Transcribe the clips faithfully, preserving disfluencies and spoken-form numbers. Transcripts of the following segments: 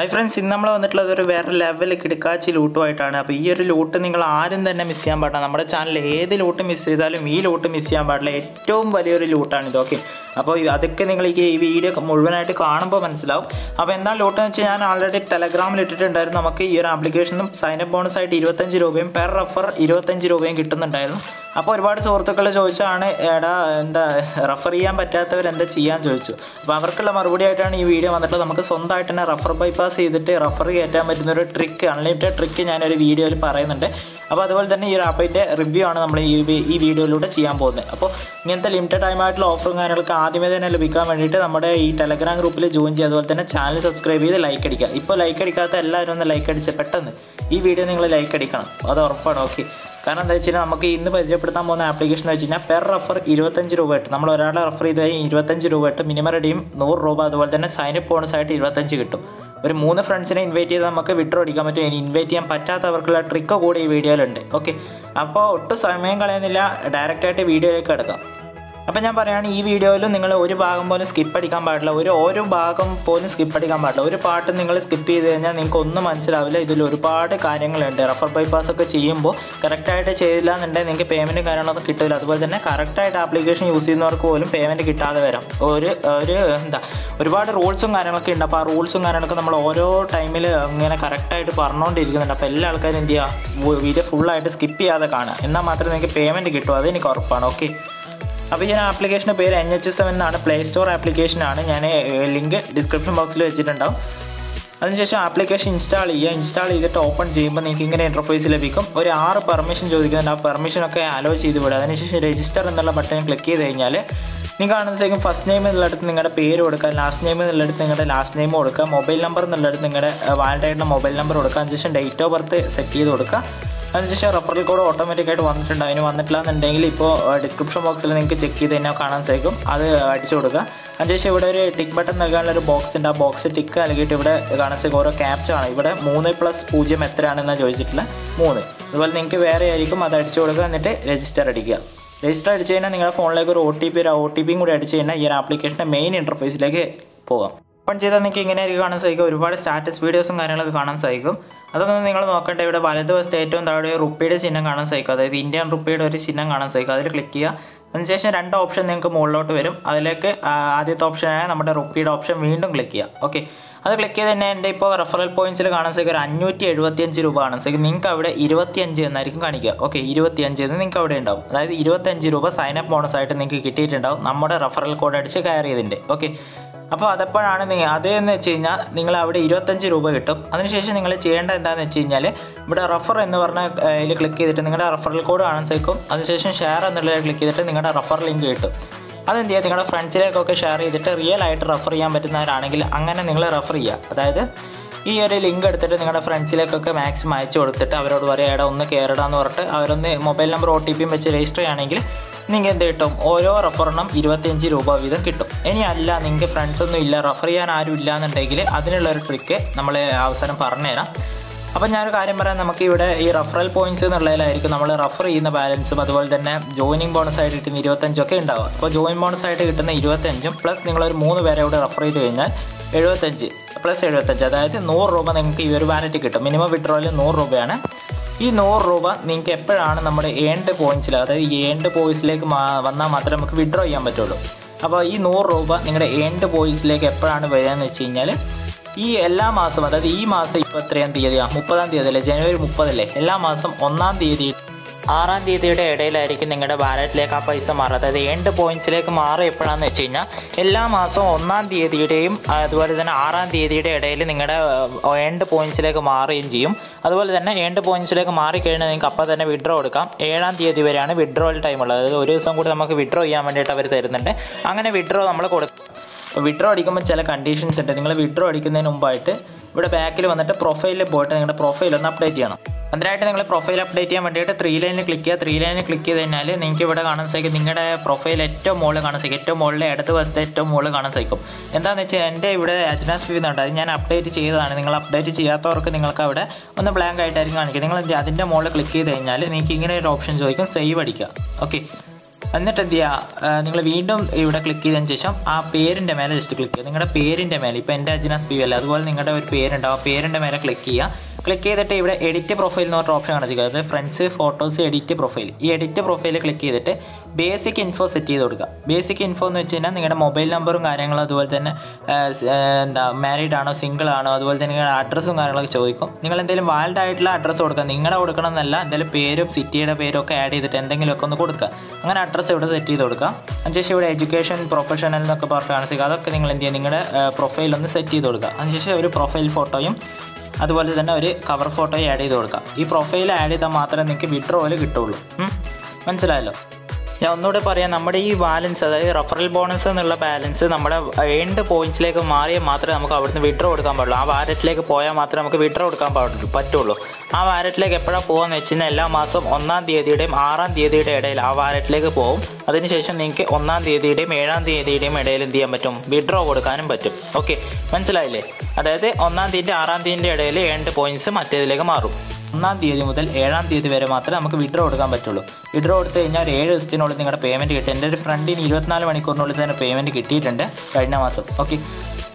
Hi friends, in നമ്മൾ വന്നിട്ടുള്ളത് വേറെ ലെവൽ കിടക്കാച്ചി ലൂട്ടുമായിട്ടാണ്. അപ്പോൾ ഈ ഒരു ലൂട്ട് നിങ്ങൾ ആരും തന്നെ മിസ് ചെയ്യാൻ പാടില്ല. നമ്മുടെ ചാനൽ ഏത് ലൂട്ട് മിസ് ചെയ്താലും ഈ ലൂട്ട് മിസ് ചെയ്യാൻ പാടില്ല. ഏറ്റവും വലിയൊരു ലൂട്ടാണ് ഇത്. ഓക്കേ. അപ്പോൾ അതൊക്കെ നിങ്ങൾ ഈ വീഡിയോ മുഴുവനായിട്ട് കാണുമ്പോൾ മനസ്സിലാവും. അപ്പോൾ എന്താ ലൂട്ട് എന്ന് വെച്ചാൽ ഞാൻ ഓൾറെഡി ടെലഗ്രാമിൽ ഇട്ടിട്ടുണ്ടായിരുന്നു. നമുക്ക് ഈ ഒരു ആപ്ലിക്കേഷനും സൈൻ അപ്പ് ബോണസ് ആയിട്ട് ഇരുപത്തഞ്ച് രൂപയും പെർ റെഫർ ഇരുപത്തഞ്ച് രൂപയും കിട്ടുന്നുണ്ടായിരുന്നു. അപ്പോൾ ഒരുപാട് സുഹൃത്തുക്കൾ ചോദിച്ചാണ് എടാ എന്താ റെഫർ ചെയ്യാൻ പറ്റാത്തവർ എന്താ ചെയ്യാൻ ചോദിച്ചു. അപ്പോൾ അവർക്കുള്ള മറുപടി ആയിട്ടാണ് ഈ വീഡിയോ വന്നിട്ടുള്ളത്. നമുക്ക് സ്വന്തമായിട്ട് തന്നെ റെഫർ ബൈപ്പാസ് ചെയ്തിട്ട് റെഫർ കയറ്റാൻ പറ്റുന്ന ഒരു ട്രിക്ക്, അൺലിമിറ്റഡ് ട്രിക്ക് ഞാനൊരു വീഡിയോയിൽ പറയുന്നുണ്ട്. അപ്പോൾ അതുപോലെ തന്നെ ഈ ഒരു ആപ്പിൻ്റെ റിവ്യൂ ആണ് നമ്മൾ ഈ ഈ വീഡിയോയിലൂടെ ചെയ്യാൻ പോകുന്നത്. അപ്പോൾ ഇങ്ങനത്തെ ലിമിറ്റഡ് ടൈമായിട്ടുള്ള ഓഫറും കാര്യങ്ങളൊക്കെ ആദ്യമേ തന്നെ ലഭിക്കാൻ വേണ്ടിയിട്ട് നമ്മുടെ ഈ ടെലഗ്രാം ഗ്രൂപ്പിൽ ജോയിൻ ചെയ്യുക. അതുപോലെ തന്നെ ചാനൽ സബ്സ്ക്രൈബ് ചെയ്ത് ലൈക്ക് അടിക്കുക. ഇപ്പോൾ ലൈക്ക് അടിക്കാത്ത എല്ലാവരും ഒന്ന് ലൈക്ക് അടിച്ച് പെട്ടെന്ന് ഈ വീഡിയോ നിങ്ങൾ ലൈക്ക് അടിക്കണം, അത് ഉറപ്പാണ്. ഓക്കെ, കാരണം എന്താ വെച്ചാൽ നമുക്ക് ഇന്ന് പരിചയപ്പെടുത്താൻ പോകുന്ന ആപ്ലിക്കേഷൻ എന്ന് വെച്ച് കഴിഞ്ഞാൽ പെർ റെഫർ ഇരുപത്തഞ്ച് രൂപ ഇട്ട് നമ്മൾ ഒരാളെ റെഫർ ചെയ്ത് കഴിഞ്ഞാൽ ഇരുപത്തഞ്ച് രൂപ ഇട്ട് മിനിമം റെഡിയും നൂറ് രൂപ അതുപോലെ തന്നെ സൈനപ്പ് ബോണസായിട്ട് ഇരുപത്തഞ്ച് കിട്ടും. ഒരു മൂന്ന് ഫ്രണ്ട്സിനെ ഇൻവൈറ്റ് ചെയ്താൽ നമുക്ക് വിഡ്രോ അടിക്കാൻ പറ്റും. ഇനി ഇൻവൈറ്റ് ചെയ്യാൻ പറ്റാത്തവർക്കുള്ള ട്രിക്ക് കൂടി ഈ വീഡിയോയിലുണ്ട്. ഓക്കെ, അപ്പോൾ ഒട്ടും സമയം കളയുന്നില്ല, ഡയറക്റ്റായിട്ട് വീഡിയോയിലേക്ക് എടുക്കാം. അപ്പോൾ ഞാൻ പറയുകയാണ് ഈ വീഡിയോയിൽ നിങ്ങൾ ഒരു ഭാഗം പോലും സ്കിപ്പ് അടിക്കാൻ പാടില്ല, ഒരു ഓരോ ഭാഗം പോലും സ്കിപ്പ് അടിക്കാൻ പാടില്ല. ഒരു പാട്ട് നിങ്ങൾ സ്കിപ്പ് ചെയ്ത് കഴിഞ്ഞാൽ നിങ്ങൾക്ക് ഒന്നും മനസ്സിലാവില്ല. ഇതിൽ ഒരുപാട് കാര്യങ്ങളുണ്ട്. റെഫർ ബൈപ്പാസ് ഒക്കെ ചെയ്യുമ്പോൾ കറക്റ്റായിട്ട് ചെയ്തില്ല എന്നുണ്ടെങ്കിൽ നിങ്ങൾക്ക് പേയ്മെൻറ്റും കാര്യങ്ങളൊന്നും കിട്ടില്ല. അതുപോലെ തന്നെ കറക്റ്റായിട്ട് ആപ്ലിക്കേഷൻ യൂസ് ചെയ്യുന്നവർക്ക് പോലും പേയ്മെൻറ്റ് കിട്ടാതെ വരാം. ഒരു ഒരു എന്താ ഒരുപാട് റൂൾസും കാര്യങ്ങളൊക്കെ ഉണ്ട്. അപ്പോൾ ആ റൂൾസും കാര്യങ്ങളൊക്കെ നമ്മൾ ഓരോ ടൈമിൽ ഇങ്ങനെ കറക്റ്റായിട്ട് പറഞ്ഞുകൊണ്ടിരിക്കുന്നുണ്ട്. അപ്പോൾ എല്ലാ ആൾക്കാരും എന്ത് ചെയ്യുക, വീഡിയോ ഫുള്ളായിട്ട് സ്കിപ്പ് ചെയ്യാതെ കാണുക, എന്നാൽ മാത്രമേ നിങ്ങൾക്ക് പേയ്മെൻറ്റ് കിട്ടൂ, അത് എനിക്ക് ഉറപ്പാണ്. ഓക്കെ, അപ്പോൾ ഈ ആപ്ലിക്കേഷൻ്റെ പേര് എൻ എച്ച് സെവൻ എന്നാണ്. പ്ലേ സ്റ്റോർ ആപ്ലിക്കേഷനാണ്. ഞാൻ ലിങ്ക് ഡിസ്ക്രിപ്ഷൻ ബോക്സിൽ വെച്ചിട്ടുണ്ടാവും. അതിനുശേഷം ആപ്ലിക്കേഷൻ ഇൻസ്റ്റാൾ ചെയ്യുക. ഇൻസ്റ്റാൾ ചെയ്തിട്ട് ഓപ്പൺ ചെയ്യുമ്പോൾ നിങ്ങൾക്ക് ഇങ്ങനെ ഇൻ്റർഫേസ് ലഭിക്കും. ഒരു ആറ് പെർമിഷൻ ചോദിക്കുന്നുണ്ട്. ആ പെർമിഷനൊക്കെ അലോ ചെയ്ത് വിടുക. അതിനുശേഷം രജിസ്റ്റർ എന്നുള്ള ബട്ടൺ ക്ലിക്ക് ചെയ്ത് കഴിഞ്ഞാൽ നിങ്ങൾ കാണുന്നതിലേക്കും ഫസ്റ്റ് നെയിം എന്നുള്ളടത്ത് നിങ്ങളുടെ പേര് കൊടുക്കുക, ലാസ്റ്റ് നെയിം എന്നുള്ളടത്ത് നിങ്ങളുടെ ലാസ്റ്റ് നെയിം കൊടുക്കുക, മൊബൈൽ നമ്പർ എന്നുള്ളടത്ത് നിങ്ങളുടെ വാലിഡ് ആയിട്ടുള്ള മൊബൈൽ നമ്പർ കൊടുക്കുക, അതിനുശേഷം ഡേറ്റ് ഓഫ് ബർത്ത് സെറ്റ് ചെയ്ത് കൊടുക്കുക. അതിനുശേഷം റെഫറൽ കോഡ് ഓട്ടോമാറ്റിക്കായിട്ട് വന്നിട്ടുണ്ട്. അതിന് വന്നിട്ടില്ല എന്നുണ്ടെങ്കിൽ ഇപ്പോൾ ഡിസ്ക്രിപ്ഷൻ ബോക്സിൽ നിങ്ങൾക്ക് ചെക്ക് ചെയ്ത് തന്നെ കാണാൻ സാധിക്കും, അത് അടിച്ചു കൊടുക്കുക. അതിനുശേഷം ഇവിടെ ഒരു ടിക്ക് ബട്ടൺ നൽകാനുള്ള ഒരു ബോക്സ് ഉണ്ട്. ആ ബോക്സ് ടിക്ക് നൽകിയിട്ട് ഇവിടെ കാണാൻ സാധിക്കും ഓരോ ക്യാപ്ച ആണ്. ഇവിടെ മൂന്ന് പ്ലസ് പൂജ്യം എത്രയാണെന്ന് ചോദിച്ചിട്ടില്ല, മൂന്ന്. അതുപോലെ നിങ്ങൾക്ക് വേറെ ആയിരിക്കും, അത് അടിച്ചു കൊടുക്കുക. എന്നിട്ട് രജിസ്റ്റർ അടിക്കുക. രജിസ്റ്റർ അടിച്ചു കഴിഞ്ഞാൽ നിങ്ങളുടെ ഫോണിലേക്ക് ഒരു ഒ ടി പി ഒരു ഒ ടി പിയും കൂടി അടിച്ചു കഴിഞ്ഞാൽ ഈ ഒരു ആപ്ലിക്കേഷൻ്റെ മെയിൻ ഇൻ്റർഫേസിലേക്ക് പോകാം. ഓപ്പൺ ചെയ്താൽ നിങ്ങൾക്ക് ഇങ്ങനെയായിരിക്കും കാണാൻ സാധിക്കും. ഒരുപാട് സ്റ്റാറ്റസ് വീഡിയോസും കാര്യങ്ങളൊക്കെ കാണാൻ സാധിക്കും. അതൊന്നും നിങ്ങൾ നോക്കേണ്ട. ഇവിടെ വലതുവശത്ത് ഏറ്റവും താഴെ റുപ്പിയുടെ ചിഹ്നം കാണാൻ സാധിക്കും, അതായത് ഇന്ത്യൻ റുപ്പിയുടെ ഒരു ചിഹ്നം കാണാൻ സാധിക്കും. അതിൽ ക്ലിക്ക് ചെയ്യുക. അതിനുശേഷം രണ്ട് ഓപ്ഷൻ നിങ്ങൾക്ക് മുകളിലോട്ട് വരും. അതിലേക്ക് ആദ്യത്തെ ഓപ്ഷനായ നമ്മുടെ റുപ്പിയുടെ ഓപ്ഷൻ വീണ്ടും ക്ലിക്ക് ചെയ്യുക. ഓക്കെ, അത് ക്ലിക്ക് ചെയ്ത് തന്നെ എൻ്റെ ഇപ്പോൾ റെഫറൽ പോയിൻറ്റ്സിൽ കാണാൻ സാധിക്കും ഒരു അഞ്ഞൂറ്റി എഴുപത്തിയഞ്ച് രൂപ കാണാൻ സാധിക്കും. നിങ്ങൾക്ക് അവിടെ ഇരുപത്തിയഞ്ച് എന്നായിരിക്കും കാണിക്കുക. ഓക്കെ, ഇരുപത്തിയഞ്ച് എന്ന് നിങ്ങൾക്ക് അവിടെ ഉണ്ടാവും. അതായത് ഇരുപത്തഞ്ച് രൂപ സൈനപ്പ് ബോണസായിട്ട് നിങ്ങൾക്ക് കിട്ടിയിട്ടുണ്ടാവും നമ്മുടെ റെഫറൽ കോഡ് അടിച്ച് കയറിയതിൻ്റെ. ഓക്കെ, അപ്പോൾ അതെപ്പോഴാണ് നീ അതെന്ന് വെച്ച് കഴിഞ്ഞാൽ നിങ്ങൾ അവിടെ ഇരുപത്തഞ്ച് രൂപ കിട്ടും. അതിനുശേഷം നിങ്ങൾ ചെയ്യേണ്ടത് എന്താണെന്ന് വെച്ച് കഴിഞ്ഞാൽ ഇവിടെ റെഫർ എന്ന് പറഞ്ഞ ഇതിൽ ക്ലിക്ക് ചെയ്തിട്ട് നിങ്ങളുടെ റെഫറൽ കോഡ് കാണാൻ സാധിക്കും. അതിനുശേഷം ഷെയർ എന്നുള്ളതിൽ ക്ലിക്ക് ചെയ്തിട്ട് നിങ്ങളുടെ റെഫർ ലിങ്ക് കിട്ടും. അതെന്ത് ചെയ്യുക, നിങ്ങളുടെ ഫ്രണ്ട്സിലേക്കൊക്കെ ഷെയർ ചെയ്തിട്ട് റിയൽ ആയിട്ട് റെഫർ ചെയ്യാൻ പറ്റുന്നവരാണെങ്കിൽ അങ്ങനെ നിങ്ങൾ റെഫർ ചെയ്യുക. അതായത് ഈ ഒരു ലിങ്ക് എടുത്തിട്ട് നിങ്ങളുടെ ഫ്രണ്ട്സിലേക്കൊക്കെ മാക്സിമം അയച്ചു കൊടുത്തിട്ട് അവരോട് പറയുക എടാ ഒന്ന് കയറിടാന്ന് പറഞ്ഞിട്ട് അവരൊന്ന് മൊബൈൽ നമ്പർ ഒ ടി പിയും വെച്ച് രജിസ്റ്റർ ചെയ്യുകയാണെങ്കിൽ നിങ്ങൾക്ക് എന്ത് കിട്ടും, ഓരോ റെഫറിനും ഇരുപത്തിയഞ്ച് രൂപ വീതം കിട്ടും. ഇനി അല്ല നിങ്ങൾക്ക് ഫ്രണ്ട്സൊന്നും ഇല്ല, റെഫർ ചെയ്യാൻ ആരും ഇല്ല എന്നുണ്ടെങ്കിൽ അതിനുള്ളൊരു ട്രിക്ക് നമ്മൾ അവസാനം പറഞ്ഞുതരാം. അപ്പം ഞാനൊരു കാര്യം പറയാം, നമുക്കിവിടെ ഈ റെഫറൽ പോയിൻറ്റ്സ് എന്നുള്ളതിലായിരിക്കും നമ്മൾ റെഫർ ചെയ്യുന്ന ബാലൻസും അതുപോലെ തന്നെ ജോയിനിങ് ബോണസായിട്ട് കിട്ടുന്ന ഇരുപത്തഞ്ചൊക്കെ ഉണ്ടാവുക. അപ്പോൾ ജോയിൻ ബോണസായിട്ട് കിട്ടുന്ന ഇരുപത്തഞ്ചും പ്ലസ് നിങ്ങളൊരു മൂന്ന് പേരെ ഇവിടെ റെഫർ ചെയ്ത് കഴിഞ്ഞാൽ എഴുപത്തഞ്ച് പ്ലസ് എഴുപത്തഞ്ച് അതായത് നൂറ് രൂപ നിങ്ങൾക്ക് ഈ ഒരു വാലറ്റ് കിട്ടും. മിനിമം വിഡ്രോയിൽ നൂറ് രൂപയാണ്. ഈ നൂറ് രൂപ നിങ്ങൾക്ക് എപ്പോഴാണ് നമ്മുടെ ഏണ്ട് പോയിൻറ്റ്സിൽ അതായത് ഏണ്ട് പോയിൻറ്റ്സിലേക്ക് വന്നാൽ മാത്രമേ നമുക്ക് വിഡ്രോ ചെയ്യാൻ പറ്റുള്ളൂ. അപ്പോൾ ഈ നൂറ് രൂപ നിങ്ങളുടെ ഏണ്ട് പോയിൻറ്റ്സിലേക്ക് എപ്പോഴാണ് വരിക എന്ന് വെച്ച് കഴിഞ്ഞാൽ ഈ എല്ലാ മാസം അതായത് ഈ മാസം ഇപ്പോൾ എത്രയാം തീയതിയാണ്, മുപ്പതാം തീയതി അല്ലേ, ജനുവരി മുപ്പതല്ലേ, എല്ലാ മാസം ഒന്നാം തീയതി ആറാം തീയതിയുടെ ഇടയിലായിരിക്കും നിങ്ങളുടെ വാലറ്റിലേക്ക് ആ പൈസ മാറുക. അതായത് ഏണ്ട് പോയിൻറ്റ്സിലേക്ക് മാറുക എപ്പോഴാണെന്ന് വെച്ച് കഴിഞ്ഞാൽ എല്ലാ മാസവും ഒന്നാം തീയതിയുടെയും അതുപോലെ തന്നെ ആറാം തീയതിയുടെ ഇടയിൽ നിങ്ങളുടെ ഏണ്ട് പോയിൻറ്റ്സിലേക്ക് മാറുകയും ചെയ്യും. അതുപോലെ തന്നെ ഏണ്ട് പോയിൻറ്റ്സിലേക്ക് മാറിക്കഴിഞ്ഞാൽ നിങ്ങൾക്ക് അപ്പോൾ തന്നെ വിഡ്രോ എടുക്കാം. ഏഴാം തീയതി വരെയാണ് വിഡ്രോയിൽ ടൈം ഉള്ളത്. അതായത് ഒരു ദിവസം കൂടി നമുക്ക് വിഡ്രോ ചെയ്യാൻ വേണ്ടിയിട്ട് അവർ തരുന്നുണ്ട്. അങ്ങനെ വിഡ്രോ നമ്മൾ കൊടുക്കും. വിഡ്രോ അടിക്കുമ്പോൾ ചില കണ്ടീഷൻസ് ഉണ്ട്. നിങ്ങൾ വിഡ്രോ അടിക്കുന്നതിന് മുമ്പായിട്ട് ഇവിടെ ബാക്കിൽ വന്നിട്ട് പ്രൊഫൈലിൽ പോയിട്ട് നിങ്ങളുടെ പ്രൊഫൈൽ ഒന്ന് അപ്ഡേറ്റ് ചെയ്യണം. അതിനായിട്ട് നിങ്ങൾ പ്രൊഫൈൽ അപ്ഡേറ്റ് ചെയ്യാൻ വേണ്ടിയിട്ട് ത്രീ ലൈനിൽ ക്ലിക്ക് ചെയ്യുക. ത്രീ ലൈനിൽ ക്ലിക്ക് ചെയ്ത് കഴിഞ്ഞാൽ നിങ്ങൾക്ക് ഇവിടെ കാണാൻ സാധിക്കും നിങ്ങളുടെ പ്രൊഫൈൽ ഏറ്റവും മുകളിൽ കാണാൻ സാധിക്കും. ഏറ്റവും മുകളിൽ ഇടത് വശത്ത് ഏറ്റവും മുകളിൽ കാണാൻ സാധിക്കും. എന്താണെന്ന് വെച്ചാൽ എൻ്റെ ഇവിടെ അജ്നാസ് വ്യൂ എന്നുണ്ട്, അത് ഞാൻ അപ്ഡേറ്റ് ചെയ്തതാണ്. നിങ്ങൾ അപ്ഡേറ്റ് ചെയ്യാത്തവർക്ക് നിങ്ങൾക്ക് അവിടെ ഒന്ന് ബ്ലാങ്ക് ആയിട്ടായിരിക്കും കാണിക്കുക. നിങ്ങൾ അതിൻ്റെ മുകളിൽ ക്ലിക്ക് ചെയ്ത് കഴിഞ്ഞാൽ നിങ്ങൾക്ക് ഇങ്ങനെ ഒരു ഓപ്ഷൻ ചോദിക്കും, സേവ് അടിക്കുക. ഓക്കെ, എന്നിട്ട് എന്ത് ചെയ്യുക, നിങ്ങൾ വീണ്ടും ഇവിടെ ക്ലിക്ക് ചെയ്തതിന് ശേഷം ആ പേരിൻ്റെ മേലെ ജസ്റ്റ് ക്ലിക്ക് ചെയ്യുക. നിങ്ങളുടെ പേരിൻ്റെ മേലെ, ഇപ്പോൾ എൻ്റെ അജിനാസ് പി അല്ലേ, അതുപോലെ നിങ്ങളുടെ ഒരു പേരുണ്ടാവും, ആ പേരിൻ്റെ മേലെ ക്ലിക്ക് ചെയ്യുക. ക്ലിക്ക് ചെയ്തിട്ട് ഇവിടെ എഡിറ്റ് പ്രൊഫൈൽ എന്ന് പറഞ്ഞ ഓപ്ഷൻ കാണിച്ചു, അതായത് ഫ്രണ്ട്സ്, ഫോട്ടോസ്, എഡിറ്റ് പ്രൊഫൈൽ. ഈ എഡിറ്റ് പ്രൊഫൈൽ ക്ലിക്ക് ചെയ്തിട്ട് ബേസിക് ഇൻഫോ സെറ്റ് ചെയ്ത് കൊടുക്കുക. ബേസിക് ഇൻഫോ എന്ന് വെച്ച് കഴിഞ്ഞാൽ നിങ്ങളുടെ മൊബൈൽ നമ്പറും കാര്യങ്ങളും, അതുപോലെ തന്നെ എന്താ മാരീഡ് ആണോ, സിംഗിൾ ആണോ, അതുപോലെ തന്നെ നിങ്ങളുടെ അഡ്രസ്സും കാര്യങ്ങളൊക്കെ ചോദിക്കും. നിങ്ങൾ എന്തെങ്കിലും വാലിഡ് ആയിട്ടുള്ള അഡ്രസ്സ് കൊടുക്കുക, നിങ്ങളുടെ കൊടുക്കണം എന്നല്ല, എന്തെങ്കിലും പേരും സിറ്റിയുടെ പേരും ഒക്കെ ആഡ് ചെയ്തിട്ട് എന്തെങ്കിലുമൊക്കെ ഒന്ന് കൊടുക്കുക. അങ്ങനെ അഡ്രസ്സ് ഇവിടെ സെറ്റ് ചെയ്ത് കൊടുക്കുക. അതിനുശേഷം ഇവിടെ എഡ്യൂക്കേഷൻ, പ്രൊഫഷണൽ എന്നൊക്കെ പറഞ്ഞ് കാണിക്കുക. അതൊക്കെ നിങ്ങൾ എന്ത് ചെയ്യുക, നിങ്ങളുടെ പ്രൊഫൈലൊന്ന് സെറ്റ് ചെയ്ത് കൊടുക്കുക. അതിനുശേഷം ഒരു പ്രൊഫൈൽ ഫോട്ടോയും അതുപോലെ തന്നെ ഒരു കവർ ഫോട്ടോയും ആഡ് ചെയ്ത് കൊടുക്കുക. ഈ പ്രൊഫൈൽ ആഡ് ചെയ്താൽ മാത്രമേ നിങ്ങൾക്ക് വിഡ്രോവൽ കിട്ടുള്ളൂ. മനസ്സിലായല്ലോ? ഞാൻ ഒന്നുകൂടെ പറയാം, നമ്മുടെ ഈ ബാലൻസ്, അതായത് റഫറൽ ബോണസ് എന്നുള്ള ബാലൻസ് നമ്മുടെ ഏണ്ട് പോയിൻറ്റ്സിലേക്ക് മാറിയാൽ മാത്രമേ നമുക്ക് അവിടുന്ന് വിഡ്രോ കൊടുക്കാൻ പാടുള്ളൂ. ആ വാലറ്റിലേക്ക് പോയാൽ മാത്രമേ നമുക്ക് വിഡ്രോ കൊടുക്കാൻ പാടുള്ളൂ പറ്റുള്ളൂ. ആ വാലറ്റിലേക്ക് എപ്പോഴാണ് പോകുകയെന്ന് വെച്ച് കഴിഞ്ഞാൽ എല്ലാ മാസം ഒന്നാം തീയതിയുടെയും ആറാം തീയതിയുടെ ഇടയിൽ ആ വാലറ്റിലേക്ക് പോകും. അതിനുശേഷം നിങ്ങൾക്ക് ഒന്നാം തീയതിയുടെയും ഏഴാം തീയതിയുടെയും ഇടയിൽ എന്ത് ചെയ്യാൻ പറ്റും, വിഡ്രോ കൊടുക്കാനും പറ്റും. ഓക്കെ, മനസ്സിലായില്ലേ? അതായത് ഒന്നാം തീയതി ആറാം തീയതിൻ്റെ ഇടയിൽ ഏണ്ട് പോയിൻറ്റ്സ് മറ്റേതിലേക്ക് മാറും. ഒന്നാം തീയതി മുതൽ ഏഴാം തീയതി വരെ മാത്രമേ നമുക്ക് വിഡ്രോ കൊടുക്കാൻ പറ്റുള്ളൂ. വിഡ്രോ കൊടുത്തു കഴിഞ്ഞാൽ ഒരു ഏഴ് ദിവസത്തിനുള്ളിൽ നിങ്ങളുടെ പേയ്മെൻറ്റ് കിട്ടും. എൻ്റെ ഒരു ഫ്രണ്ടിന് ഇരുപത്തിനാല് മണിക്കൂറിനുള്ളിൽ തന്നെ പേയ്മെൻറ്റ് കിട്ടിയിട്ടുണ്ട് കഴിഞ്ഞ മാസം. ഓക്കെ,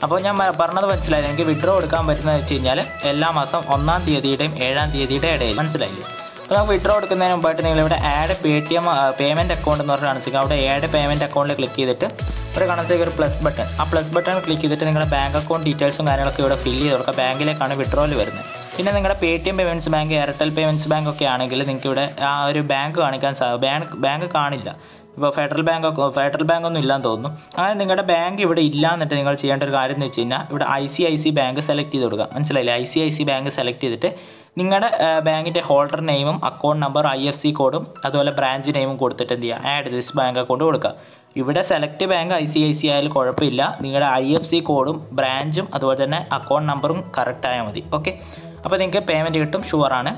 അപ്പോൾ ഞാൻ പറഞ്ഞത് മനസ്സിലായി. എനിക്ക് വിഡ്രോ കൊടുക്കാൻ പറ്റുന്നത് വെച്ച് കഴിഞ്ഞാൽ എല്ലാ മാസം ഒന്നാം തീയതിയുടെയും ഏഴാം തീയതിയുടെ ഇടയിൽ. മനസ്സിലായില്ലേ? അപ്പോൾ നമുക്ക് വിഡ്രോ എടുക്കുന്നതിന് മുമ്പായിട്ട് നിങ്ങളിവിടെ add Paytm payment account എന്ന് പറഞ്ഞാൽ കാണിച്ചിരിക്കുക. അവിടെ ആഡ് പേയ്മെൻറ്റ് അക്കൗണ്ടിൽ ക്ലിക്ക് ചെയ്തിട്ട് ഇവിടെ കാണിച്ചിരിക്കുക ഒരു പ്ലസ് ബട്ടൺ. ആ പ്ലസ് ബട്ടൺ ക്ലിക്ക് ചെയ്തിട്ട് നിങ്ങളുടെ ബാങ്ക് അക്കൗണ്ട് ഡീറ്റെയിൽസും കാര്യങ്ങളൊക്കെ ഇവിടെ ഫില്ല് ചെയ്ത് കൊടുക്കുക. ബാങ്കിലേക്കാണ് വിഡ്രോയിൽ വരുന്നത്. പിന്നെ നിങ്ങളുടെ Paytm payments bank, Airtel payments bank ഒക്കെ ആണെങ്കിൽ നിങ്ങൾക്ക് ഇവിടെ ആ ഒരു ബാങ്ക് കാണിക്കാൻ സാ ബാങ്ക് ബാങ്ക് കാണില്ല. ഇപ്പോൾ ഫെഡറൽ ബാങ്ക് ഒക്കെ ഫെഡറൽ ബാങ്ക് ഒന്നും ഇല്ലാന്ന് തോന്നുന്നു. അങ്ങനെ നിങ്ങളുടെ ബാങ്ക് ഇവിടെ ഇല്ല എന്നിട്ട് നിങ്ങൾ ചെയ്യേണ്ട ഒരു കാര്യം എന്ന് വെച്ച് കഴിഞ്ഞാൽ ഇവിടെ I C I C bank select ചെയ്ത് കൊടുക്കുക. മനസ്സിലായില്ലേ? I C I C bank select ചെയ്തിട്ട് നിങ്ങളുടെ ബാങ്കിൻ്റെ ഹോൾഡർ നെയിമും account number, I F C കോഡും അതുപോലെ ബ്രാഞ്ച് നെയിമും കൊടുത്തിട്ട് എന്ത് ചെയ്യുക, ആഡ് ദിസ് ബാങ്ക് അക്കൗണ്ട് കൊടുക്കുക. ഇവിടെ select bank I C I C ആയാലും കുഴപ്പമില്ല. നിങ്ങളുടെ ഐ എഫ് സി കോഡും ബ്രാഞ്ചും അതുപോലെ തന്നെ അക്കൗണ്ട് നമ്പറും കറക്റ്റ് ആയാൽ മതി. ഓക്കെ, അപ്പോൾ നിങ്ങൾക്ക് പേയ്മെൻറ്റ് കിട്ടും, ഷുവറാണ്.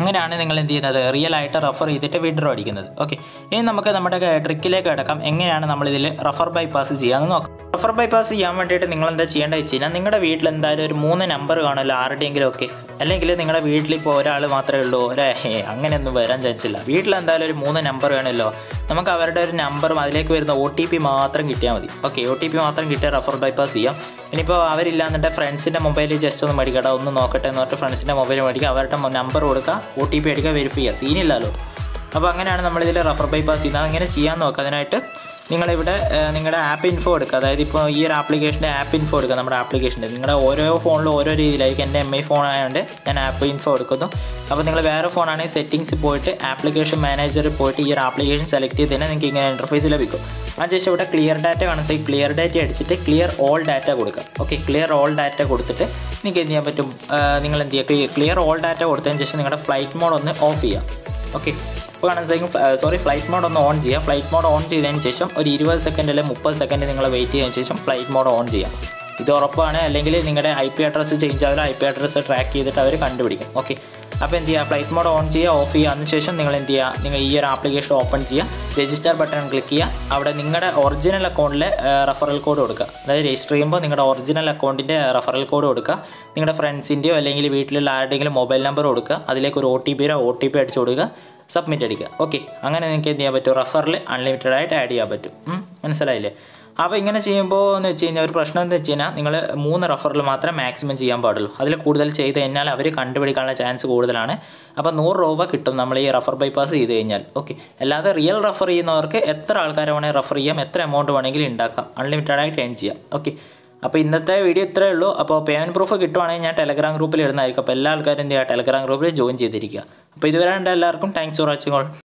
അങ്ങനെയാണ് നിങ്ങൾ എന്ത് ചെയ്യുന്നത്, റിയൽ ആയിട്ട് റഫർ ചെയ്തിട്ട് വിഡ്രോ അടിക്കുന്നത്. ഓക്കെ, ഇനി നമുക്ക് നമ്മുടെ ട്രിക്കിലേക്ക് കിടക്കാം. എങ്ങനെയാണ് നമ്മളിതിൽ റഫർ ബൈപ്പാസ് ചെയ്യാമെന്ന് നോക്കാം. റഫർ ബൈപ്പാസ് ചെയ്യാൻ വേണ്ടിയിട്ട് നിങ്ങൾ എന്താ ചെയ്യേണ്ടത് വെച്ച് കഴിഞ്ഞാൽ, നിങ്ങളുടെ വീട്ടിൽ എന്തായാലും ഒരു മൂന്ന് നമ്പർ കാണുമല്ലോ ആരുടെയെങ്കിലും. ഓക്കെ, അല്ലെങ്കിൽ നിങ്ങളുടെ വീട്ടിൽ ഇപ്പോൾ ഒരാൾ മാത്രമേ ഉള്ളൂ, ഒരേ അങ്ങനെയൊന്നും വരാൻ ചാൻസില്ല. വീട്ടിൽ എന്തായാലും ഒരു മൂന്ന് നമ്പർ വേണമല്ലോ, നമുക്ക് അവരുടെ ഒരു നമ്പറും അതിലേക്ക് വരുന്ന ഒ ടി പി മാത്രം കിട്ടിയാൽ മതി. ഓക്കെ, ഒ ടി പി മാത്രം കിട്ടിയാൽ റഫർ ബൈപ്പാസ് ചെയ്യാം. ഇനിയിപ്പോൾ അവരില്ലാന്നിട്ട് ഫ്രണ്ട്സിൻ്റെ മൊബൈലിൽ ജസ്റ്റ് ഒന്ന് മേടിക്കട്ടെ, ഒന്ന് നോക്കട്ടെ എന്ന് പറഞ്ഞിട്ട് ഫ്രണ്ട്സിൻ്റെ മൊബൈൽ മേടിക്കുക, അവരുടെ നമ്പർ കൊടുക്കുക, ഒ ടി പി അടിക്കുക, വെരിഫൈ ചെയ്യുക. സീനില്ലല്ലോ. അപ്പോൾ അങ്ങനെയാണ് നമ്മളിതിൽ റഫർ ബൈപ്പാസ് ചെയ്യുന്നത്. അങ്ങനെ ചെയ്യാൻ നോക്കുക. അതിനായിട്ട് നിങ്ങളിവിടെ നിങ്ങളുടെ ആപ്പ് ഇൻഫോ എടുക്കുക. അതായത് ഇപ്പോൾ ഈ ഒരു ആപ്ലിക്കേഷൻ്റെ ആപ്പ് ഇൻഫോ എടുക്കുക. നമ്മുടെ ആപ്ലിക്കേഷൻ്റെ നിങ്ങളുടെ ഓരോ ഫോണിലും ഓരോ രീതിയിലായിരിക്കും. എൻ്റെ എം ഐ ഫോൺ ആയതുകൊണ്ട് ഞാൻ ആപ്പ് ഇൻഫോ എടുക്കുന്നു. അപ്പോൾ നിങ്ങൾ വേറെ ഫോണാണെങ്കിൽ സെറ്റിങ്സ് പോയിട്ട് ആപ്ലിക്കേഷൻ മാനേജറിൽ പോയിട്ട് ഈ ഒരു ആപ്ലിക്കേഷൻ സെലക്ട് ചെയ്ത് തന്നെ നിങ്ങൾക്ക് ഇങ്ങനെ ഇൻ്റർഫേസ് ലഭിക്കും. അതിനുശേഷം ഇവിടെ ക്ലിയർ ഡാറ്റ കാണിച്ചാൽ ക്ലിയർ ഡാറ്റ അടിച്ചിട്ട് ക്ലിയർ ഓൾ ഡാറ്റ കൊടുക്കുക. ഓക്കെ, ക്ലിയർ ഓൾ ഡാറ്റ കൊടുത്തിട്ട് നിങ്ങൾക്ക് എന്ത് ചെയ്യാൻ പറ്റും, നിങ്ങൾ എന്ത് ചെയ്യുക, ക്ലിയർ ഓൾ ഡാറ്റ കൊടുത്തതിന് ശേഷം നിങ്ങളുടെ ഫ്ലൈറ്റ് മോഡ് ഒന്ന് ഓഫ് ചെയ്യുക. ഓക്കെ, ഇപ്പോൾ കാണാൻ സോറി ഫ്ലൈറ്റ് മോഡ് ഒന്ന് ഓൺ ചെയ്യുക. ഫ്ലൈറ്റ് മോഡ് ഓൺ ചെയ്തതിന് ശേഷം ഒരു ഇരുപത് സെക്കൻഡ് അല്ലെങ്കിൽ മുപ്പത് സെക്കൻഡ് നിങ്ങൾ വെയിറ്റ് ചെയ്തതിന് ശേഷം ഫ്ലൈറ്റ് മോഡ് ഓൺ ചെയ്യാം. ഇത് ഉറപ്പാണ്, അല്ലെങ്കിൽ നിങ്ങളുടെ ഐ പി അഡ്രസ്സ് ചേഞ്ച് ആവില്ല. ഐ പി അഡ്രസ്സ് ട്രാക്ക് ചെയ്തിട്ട് അവർ കണ്ടുപിടിക്കും. ഓക്കെ, അപ്പോൾ എന്ത് ചെയ്യുക, ഫ്ലൈറ്റ് മോഡ് ഓൺ ചെയ്യുക, ഓഫ് ചെയ്യുക. അതിനുശേഷം നിങ്ങൾ എന്ത് ചെയ്യുക, നിങ്ങൾ ഈ ഒരു ആപ്ലിക്കേഷൻ ഓപ്പൺ ചെയ്യുക, രജിസ്റ്റർ ബട്ടൺ ക്ലിക്ക് ചെയ്യുക. അവിടെ നിങ്ങളുടെ ഒറിജിനൽ അക്കൗണ്ടിൽ റഫറൽ കോഡ് കൊടുക്കുക. അതായത് രജിസ്റ്റർ ചെയ്യുമ്പോൾ നിങ്ങളുടെ ഒറിജിനൽ അക്കൗണ്ടിൻ്റെ റഫറൽ കോഡ് കൊടുക്കുക. നിങ്ങളുടെ ഫ്രണ്ട്സിൻ്റെയോ അല്ലെങ്കിൽ വീട്ടിലുള്ള ആരുടെയെങ്കിലും മൊബൈൽ നമ്പർ കൊടുക്കുക. അതിലേക്ക് ഒരു ഒ ടി പിയോ ഒ ടി പി അടിച്ചു കൊടുക്കുക, സബ്മിറ്റ് അടിക്കുക. ഓക്കെ, അങ്ങനെ നിങ്ങൾക്ക് എന്ത് ചെയ്യാൻ പറ്റും, റഫറിൽ അൺലിമിറ്റഡ് ആയിട്ട് ആഡ് ചെയ്യാൻ പറ്റും. മനസ്സിലായില്ലേ? അപ്പോൾ ഇങ്ങനെ ചെയ്യുമ്പോൾ എന്ന് വെച്ച് കഴിഞ്ഞാൽ ഒരു പ്രശ്നം എന്ന് വെച്ച് കഴിഞ്ഞാൽ, നിങ്ങൾ മൂന്ന് റഫറൽ മാത്രമേ മാക്സിമം ചെയ്യാൻ പാടുള്ളൂ. അതിൽ കൂടുതൽ ചെയ്ത് കഴിഞ്ഞാൽ അവർ കണ്ടുപിടിക്കാനുള്ള ചാൻസ് കൂടുതലാണ്. അപ്പോൾ നൂറ് രൂപ കിട്ടും നമ്മൾ ഈ റഫർ ബൈപ്പാസ് ചെയ്ത് കഴിഞ്ഞാൽ. ഓക്കെ, അല്ലാതെ റിയൽ റഫർ ചെയ്യുന്നവർക്ക് എത്ര ആൾക്കാരെ വേണമെങ്കിൽ റഫർ ചെയ്യാം, എത്ര എമൗണ്ട് വേണമെങ്കിലും ഉണ്ടാക്കാം, അൺലിമിറ്റഡ് ആയിട്ട് ഏൺ ചെയ്യാം. ഓക്കെ, അപ്പോൾ ഇന്നത്തെ വീഡിയോ ഇത്രയേ ഉള്ളൂ. അപ്പോൾ പേയ്മെൻറ്റ് പ്രൂഫ് കിട്ടുവാണെങ്കിൽ ഞാൻ ടെലഗ്രാം ഗ്രൂപ്പിൽ ഇടുന്നതായിരിക്കും. അപ്പോൾ എല്ലാ ആൾക്കാരും എന്ത് ചെയ്യുക, ടെലഗ്രാം ഗ്രൂപ്പിൽ ജോയിൻ ചെയ്തിരിക്കുക. അപ്പോൾ ഇതുവരെ എല്ലാവർക്കും താങ്ക്സ് ഫോർ വാച്ചിങ് ഓൾ.